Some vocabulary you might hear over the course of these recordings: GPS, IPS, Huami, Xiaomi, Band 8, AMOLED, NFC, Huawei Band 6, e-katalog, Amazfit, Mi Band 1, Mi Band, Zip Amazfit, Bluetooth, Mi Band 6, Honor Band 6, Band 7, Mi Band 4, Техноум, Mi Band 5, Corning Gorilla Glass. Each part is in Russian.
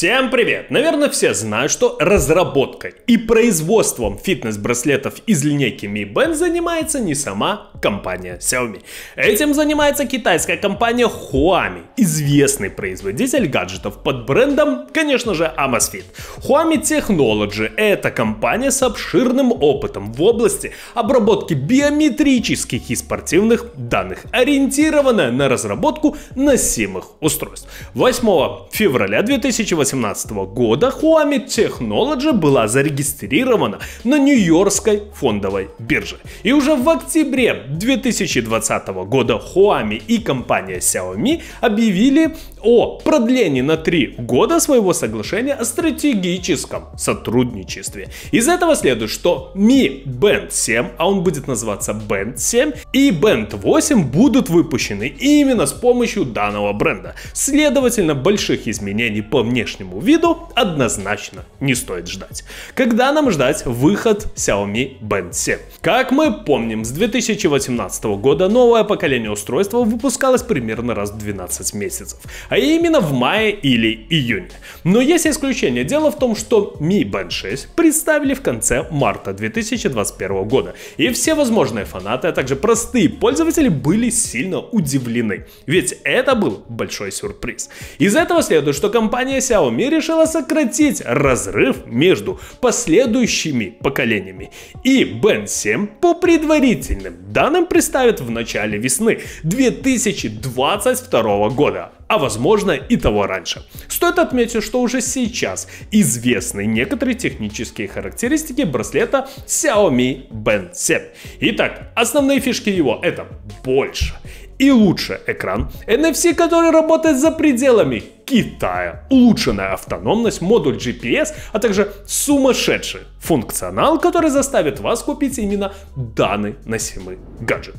Всем привет! Наверное, все знают, что разработкой и производством фитнес-браслетов из линейки Mi Band занимается не сама компания Xiaomi. Этим занимается китайская компания Huami, известный производитель гаджетов под брендом, конечно же, Amazfit. Huami Technology — это компания с обширным опытом в области обработки биометрических и спортивных данных, ориентированная на разработку носимых устройств. 8 февраля 2018 года Huami Technology была зарегистрирована на Нью-Йоркской фондовой бирже. И уже в октябре 2020 года Huami и компания Xiaomi объявили о продлении на 3 года своего соглашения о стратегическом сотрудничестве. Из этого следует, что Mi Band 7, а он будет называться Band 7, и Band 8 будут выпущены именно с помощью данного бренда. Следовательно, больших изменений по внешнему виду однозначно не стоит ждать. Когда нам ждать выход Xiaomi Band 7? Как мы помним, с 2018 года новое поколение устройства выпускалось примерно раз в 12 месяцев, а именно в мае или июне. Но есть исключение. Дело в том, что Mi Band 6 представили в конце марта 2021 года, и все возможные фанаты, а также простые пользователи были сильно удивлены, ведь это был большой сюрприз. Из этого следует, что компания Xiaomi решила сократить разрыв между последующими поколениями, и Band 7 по предварительным данным представят в начале весны 2022 года, а возможно и того раньше. Стоит отметить, что уже сейчас известны некоторые технические характеристики браслета Xiaomi Band 7. Итак, основные фишки его — это больше и лучше экран, NFC, который работает за пределами Китая, улучшенная автономность, модуль GPS, а также сумасшедший функционал, который заставит вас купить именно данный носимый гаджет.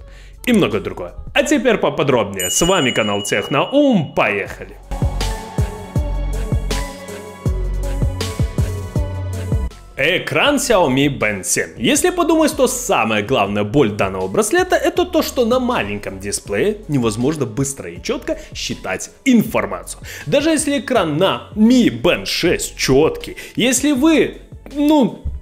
И многое другое. А теперь поподробнее. С вами канал Техноум. Поехали! Экран Xiaomi Band 7. Если подумать, то самая главная боль данного браслета — это то, что на маленьком дисплее невозможно быстро и четко считать информацию. Даже если экран на Mi Band 6 четкий, если вы,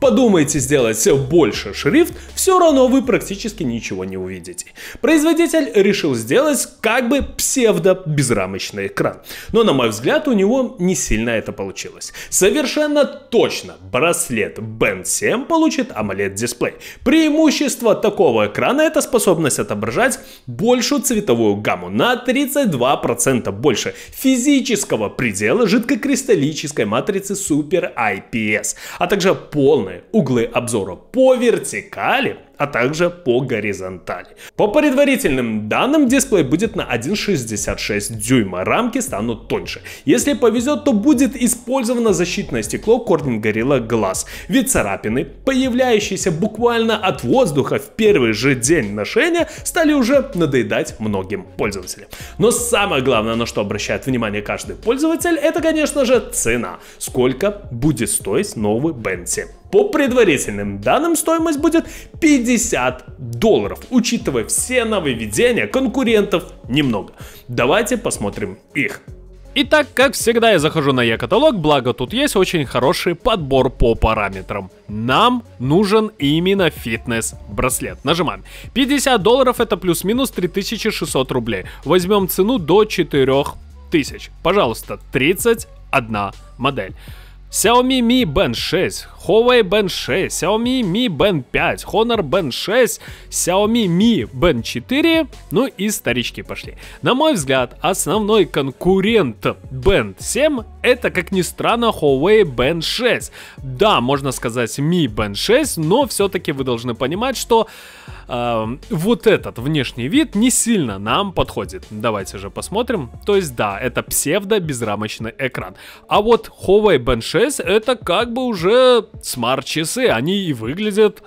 подумайте сделать больше шрифт, все равно вы практически ничего не увидите. Производитель решил сделать как бы псевдо-безрамочный экран, но, на мой взгляд, у него не сильно это получилось. Совершенно точно браслет Band 7 получит AMOLED дисплей. Преимущество такого экрана — это способность отображать большую цветовую гамму, на 32% больше физического предела жидкокристаллической матрицы Super IPS, а также полный углы обзора по вертикали, а также по горизонтали. По предварительным данным, дисплей будет на 1,66 дюйма, рамки станут тоньше. Если повезет, то будет использовано защитное стекло Corning Gorilla Glass, ведь царапины, появляющиеся буквально от воздуха в первый же день ношения, стали уже надоедать многим пользователям. Но самое главное, на что обращает внимание каждый пользователь, это, конечно же, цена. Сколько будет стоить новый Band 7? По предварительным данным, стоимость будет $50, учитывая все нововведения, конкурентов немного. Давайте посмотрим их. Итак, как всегда, я захожу на e-katalog, благо тут есть очень хороший подбор по параметрам. Нам нужен именно фитнес-браслет. Нажимаем. $50 — это плюс-минус 3600 рублей. Возьмем цену до 4000. Пожалуйста, 31 модель. Xiaomi Mi Band 6, Huawei Band 6, Xiaomi Mi Band 5, Honor Band 6, Xiaomi Mi Band 4, ну и старички пошли. На мой взгляд, основной конкурент Band 7 это, как ни странно, Huawei Band 6. Да, можно сказать Mi Band 6, но все-таки вы должны понимать, что вот этот внешний вид не сильно нам подходит. Давайте же посмотрим. То есть да, это псевдо-безрамочный экран. А вот Huawei Band 6 это как бы уже смарт-часы. Они и выглядят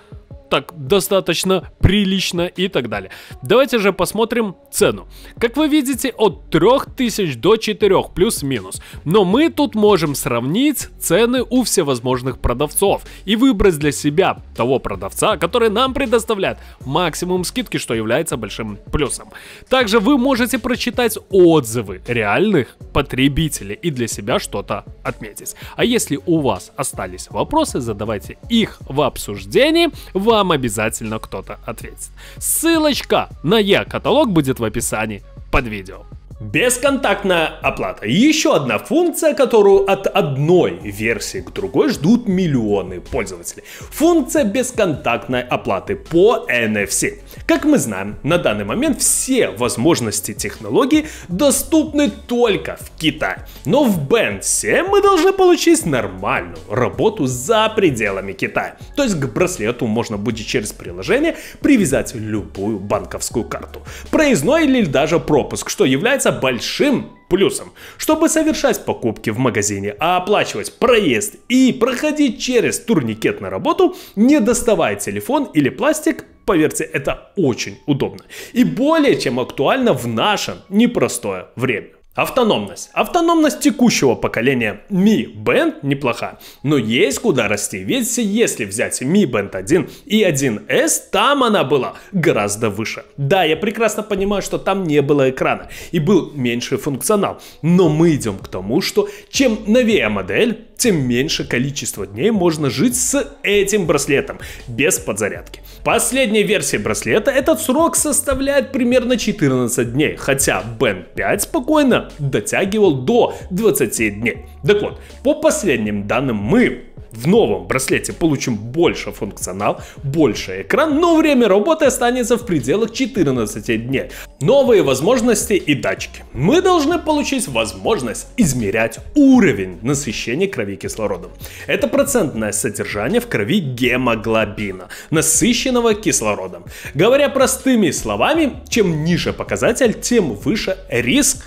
так достаточно прилично и так далее. Давайте же посмотрим цену. Как вы видите, от 3000 до 4 плюс-минус. Но мы тут можем сравнить цены у всевозможных продавцов и выбрать для себя того продавца, который нам предоставляет максимум скидки, что является большим плюсом. Также вы можете прочитать отзывы реальных потребителей и для себя что-то отметить. А если у вас остались вопросы, задавайте их в обсуждении, вам обязательно кто-то ответит. Ссылочка на e-каталог будет в описании под видео. Бесконтактная оплата. Еще одна функция, которую от одной версии к другой ждут миллионы пользователей. Функция бесконтактной оплаты по NFC. Как мы знаем, на данный момент все возможности технологии доступны только в Китае. Но в Band 7 мы должны получить нормальную работу за пределами Китая. То есть к браслету можно будет через приложение привязать любую банковскую карту, проездной или даже пропуск, что является большим плюсом. Чтобы совершать покупки в магазине, а оплачивать проезд и проходить через турникет на работу, не доставая телефон или пластик, поверьте, это очень удобно и более чем актуально в наше непростое время. Автономность. Автономность текущего поколения Mi Band неплоха, но есть куда расти, ведь если взять Mi Band 1 и 1S, там она была гораздо выше. Да, я прекрасно понимаю, что там не было экрана и был меньший функционал, но мы идем к тому, что чем новее модель, тем меньше количество дней можно жить с этим браслетом без подзарядки. Последняя версия браслета этот срок составляет примерно 14 дней, хотя Band 5 спокойно дотягивал до 20 дней. Так вот, по последним данным мы в новом браслете получим больше функционал, больше экран, но время работы останется в пределах 14 дней. Новые возможности и датчики. Мы должны получить возможность измерять уровень насыщения крови кислородом. Это процентное содержание в крови гемоглобина, насыщенного кислородом. Говоря простыми словами, чем ниже показатель, тем выше риск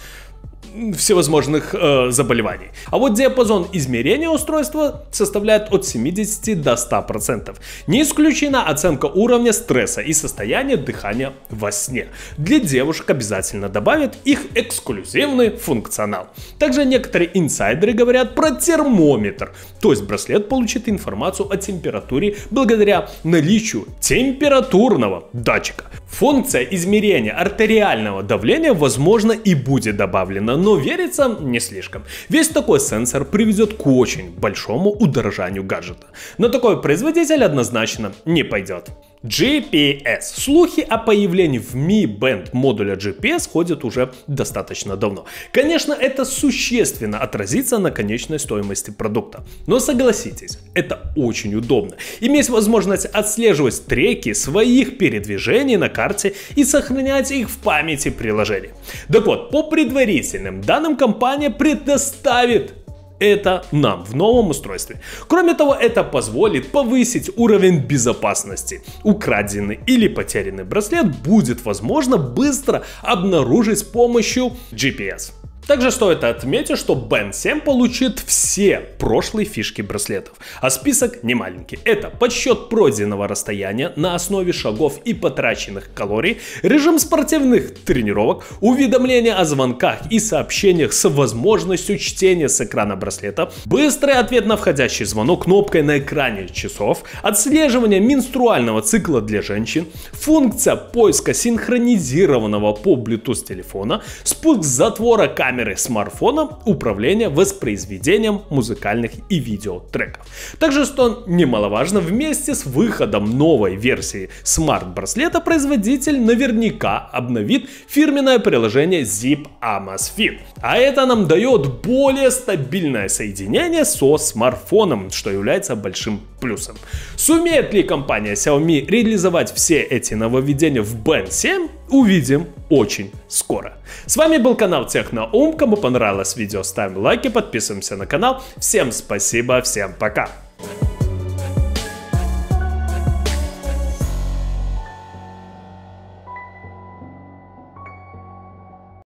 всевозможных заболеваний. А вот диапазон измерения устройства составляет от 70 до 100%. Не исключена оценка уровня стресса и состояния дыхания во сне. Для девушек обязательно добавят их эксклюзивный функционал. Также некоторые инсайдеры говорят про термометр, то есть браслет получит информацию о температуре благодаря наличию температурного датчика. Функция измерения артериального давления, возможно, и будет добавлена, но верится не слишком. Весь такой сенсор приведет к очень большому удорожанию гаджета. Но такой производитель однозначно не пойдет. GPS. Слухи о появлении в Mi Band модуля GPS ходят уже достаточно давно. Конечно, это существенно отразится на конечной стоимости продукта. Но согласитесь, это очень удобно. Иметь возможность отслеживать треки своих передвижений на карте и сохранять их в памяти приложений. Так вот, по предварительным данным, компания предоставит это нам в новом устройстве. Кроме того, это позволит повысить уровень безопасности. Украденный или потерянный браслет будет возможно быстро обнаружить с помощью GPS. Также стоит отметить, что Band 7 получит все прошлые фишки браслетов, а список не маленький. Это подсчет пройденного расстояния на основе шагов и потраченных калорий, режим спортивных тренировок, уведомления о звонках и сообщениях с возможностью чтения с экрана браслета, быстрый ответ на входящий звонок кнопкой на экране часов, отслеживание менструального цикла для женщин, функция поиска синхронизированного по Bluetooth телефона, спуск затвора камеры, смартфона, управление воспроизведением музыкальных и видеотреков. Также, что немаловажно, вместе с выходом новой версии смарт-браслета производитель наверняка обновит фирменное приложение Zip Amazfit. А это нам дает более стабильное соединение со смартфоном, что является большим плюсом. Сумеет ли компания Xiaomi реализовать все эти нововведения в Band 7? Увидим очень скоро. С вами был канал Техноум. Кому понравилось видео, ставим лайки, подписываемся на канал. Всем спасибо, всем пока.